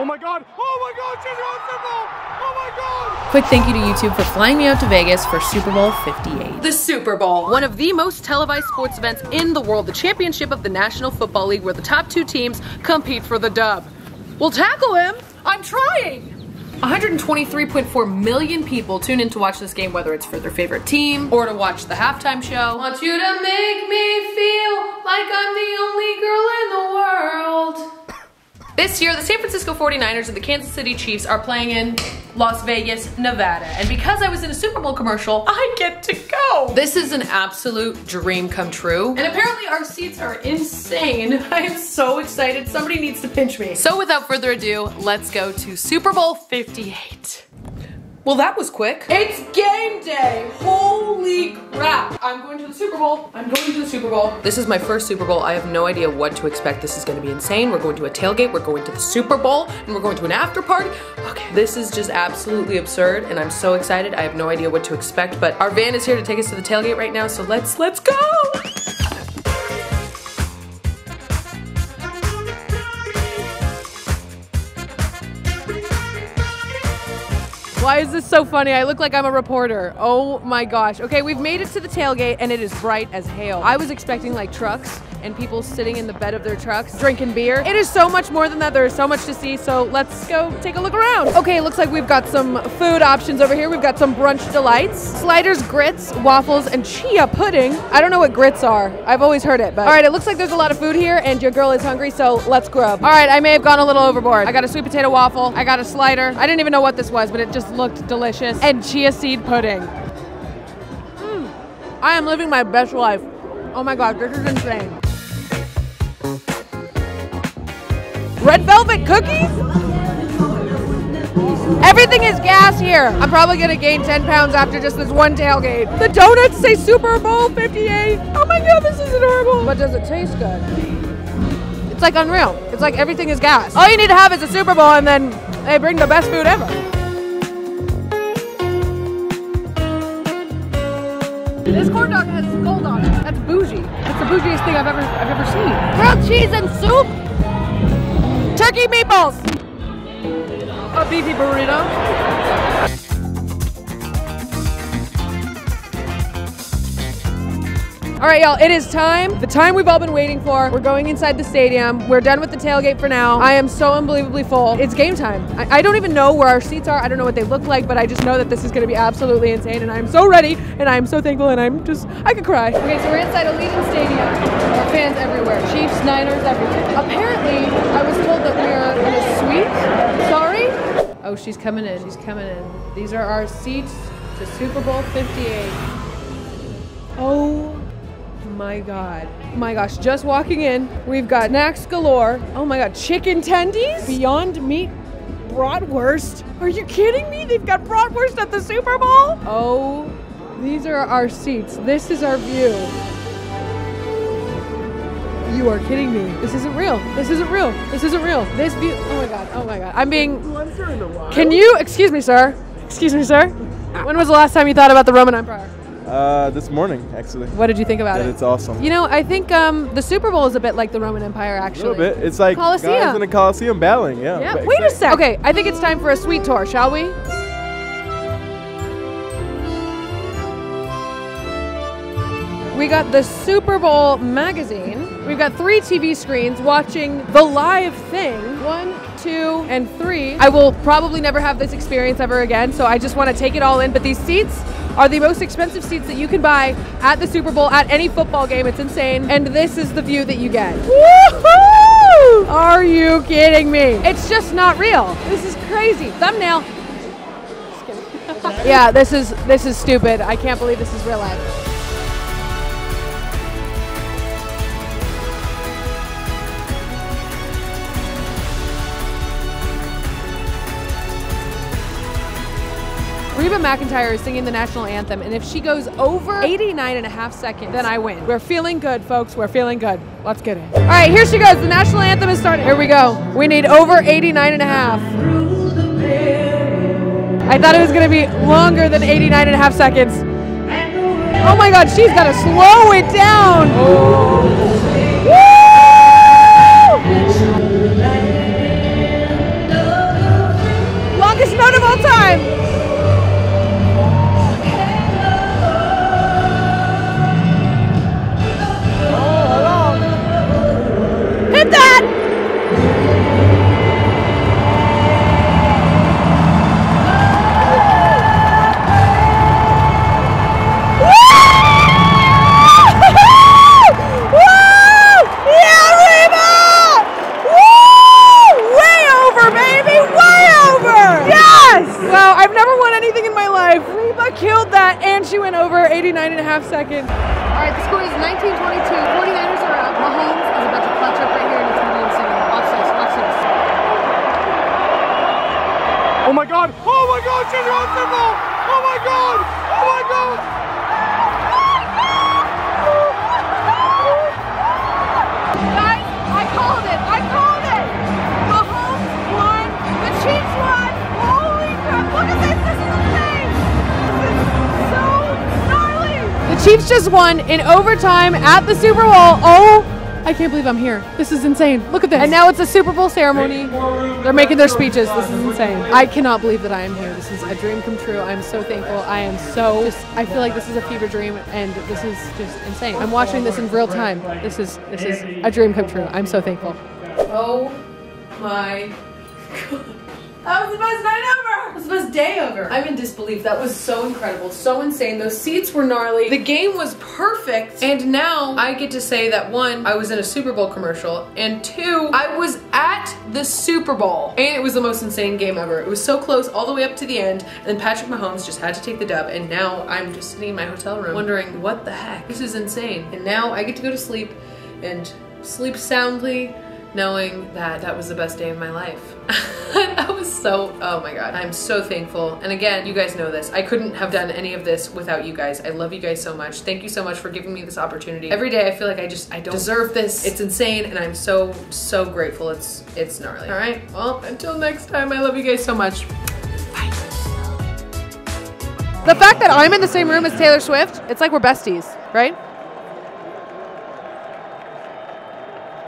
Oh my God. Oh my God. She's on Super Bowl. Oh my God. Quick thank you to YouTube for flying me out to Vegas for Super Bowl 58. The Super Bowl, one of the most televised sports events in the world, the championship of the National Football League, where the top two teams compete for the dub. We'll tackle him. I'm trying. 123.4 million people tune in to watch this game, whether it's for their favorite team or to watch the halftime show. I want you to make me feel like I'm the only girl in the world. This year, the San Francisco 49ers and the Kansas City Chiefs are playing in Las Vegas, Nevada. And because I was in a Super Bowl commercial, I get to go. This is an absolute dream come true. And apparently our seats are insane. I am so excited. Somebody needs to pinch me. So without further ado, let's go to Super Bowl 58. Well, that was quick. It's game day. Holy crap. I'm going to the Super Bowl. I'm going to the Super Bowl. This is my first Super Bowl. I have no idea what to expect. This is going to be insane. We're going to a tailgate. We're going to the Super Bowl. And we're going to an after party. Okay. This is just absolutely absurd. And I'm so excited. I have no idea what to expect. But our van is here to take us to the tailgate right now. So let's go. Why is this so funny? I look like I'm a reporter. Oh my gosh. Okay, we've made it to the tailgate and it is bright as hail. I was expecting like trucks and people sitting in the bed of their trucks drinking beer. It is so much more than that. There is so much to see, so let's go take a look around. Okay, it looks like we've got some food options over here. We've got some brunch delights, sliders, grits, waffles, and chia pudding. I don't know what grits are. I've always heard it, but all right, it looks like there's a lot of food here and your girl is hungry, so let's grub. All right, I may have gone a little overboard. I got a sweet potato waffle. I got a slider. I didn't even know what this was, but it just looked delicious. And chia seed pudding. I am living my best life. Oh my God, this is insane. Red velvet cookies? Everything is gas here. I'm probably gonna gain 10 pounds after just this one tailgate. The donuts say Super Bowl 58. Oh my God, this is adorable. But does it taste good? It's like unreal. It's like everything is gas. All you need to have is a Super Bowl and then they bring the best food ever. This corn dog has gold on it. That's bougie. That's the bougiest thing I've ever seen. Grilled cheese and soup. Turkey meatballs. A beefy burrito. All right, y'all, it is time. The time we've all been waiting for. We're going inside the stadium. We're done with the tailgate for now. I am so unbelievably full. It's game time. I don't even know where our seats are. I don't know what they look like, but I just know that this is gonna be absolutely insane, and I'm so ready, and I'm so thankful, and I could cry. Okay, so we're inside Allegiant Stadium. There are fans everywhere. Chiefs, Niners, everything. Apparently, I was told that we're in a suite. Sorry? Oh, she's coming in, she's coming in. These are our seats to Super Bowl 58. Oh my God. My gosh, just walking in, we've got snacks galore. Oh my God, chicken tendies? Beyond Meat bratwurst? Are you kidding me? They've got bratwurst at the Super Bowl? Oh, these are our seats. This is our view. You are kidding me. This isn't real. This isn't real. This isn't real. This view. Oh my God. Oh my God. I'm being. Can you? Excuse me, sir. Excuse me, sir. When was the last time you thought about the Roman Empire? This morning, actually. What did you think about it? It's awesome. You know, I think the Super Bowl is a bit like the Roman Empire, actually. A little bit. It's like Colosseum. Guys in a Colosseum battling. Yeah. Yep. Wait a sec. Okay, I think it's time for a sweet tour, shall we? We got the Super Bowl magazine. We've got 3 TV screens watching the live thing. 1, 2, and 3. I will probably never have this experience ever again, so I just want to take it all in. But these seats are the most expensive seats that you can buy at the Super Bowl, at any football game. It's insane. And this is the view that you get. Woohoo! Are you kidding me? It's just not real. This is crazy. Thumbnail. Just kidding. Yeah, this is stupid. I can't believe this is real life. Reba McIntyre is singing the national anthem, and if she goes over 89.5 seconds, then I win. We're feeling good, folks. We're feeling good. Let's get it. All right, here she goes. The national anthem is starting. Here we go. We need over 89.5. I thought it was going to be longer than 89.5 seconds. Oh my God, she's got to slow it down. Woo! known of all time. Killed that, and she went over 89.5 seconds. All right, the score is 19-22. 49ers are out. Mahomes is about to clutch up right here, and it's going to be insane. Watch this, watch this. Oh my God! Oh my God! She's on the ball! Oh my God! Oh my God! Guys, I called it! I called it! Mahomes won. The Chiefs won. Holy crap! Look at this! This is insane. The Chiefs just won in overtime at the Super Bowl. Oh, I can't believe I'm here. This is insane. Look at this. And now it's a Super Bowl ceremony. They're making their speeches. This is insane. I cannot believe that I am here. This is a dream come true. I'm so thankful. I am so just, I feel like this is a fever dream, and this is just insane. I'm watching this in real time. This is a dream come true. I'm so thankful. Oh my God. That was the best night ever. It was the best day over. I'm in disbelief. That was so incredible, so insane. Those seats were gnarly. The game was perfect. And now I get to say that one, I was in a Super Bowl commercial, and two, I was at the Super Bowl. And it was the most insane game ever. It was so close all the way up to the end, and then Patrick Mahomes just had to take the dub, and now I'm just sitting in my hotel room wondering, what the heck? This is insane. And now I get to go to sleep and sleep soundly, knowing that that was the best day of my life. That was so, oh my God, I'm so thankful. And again, you guys know this, I couldn't have done any of this without you guys. I love you guys so much. Thank you so much for giving me this opportunity. Every day I feel like I don't deserve this. It's insane, and I'm so, so grateful. It's gnarly. All right, well, until next time, I love you guys so much. Bye. The fact that I'm in the same room as Taylor Swift, it's like we're besties, right?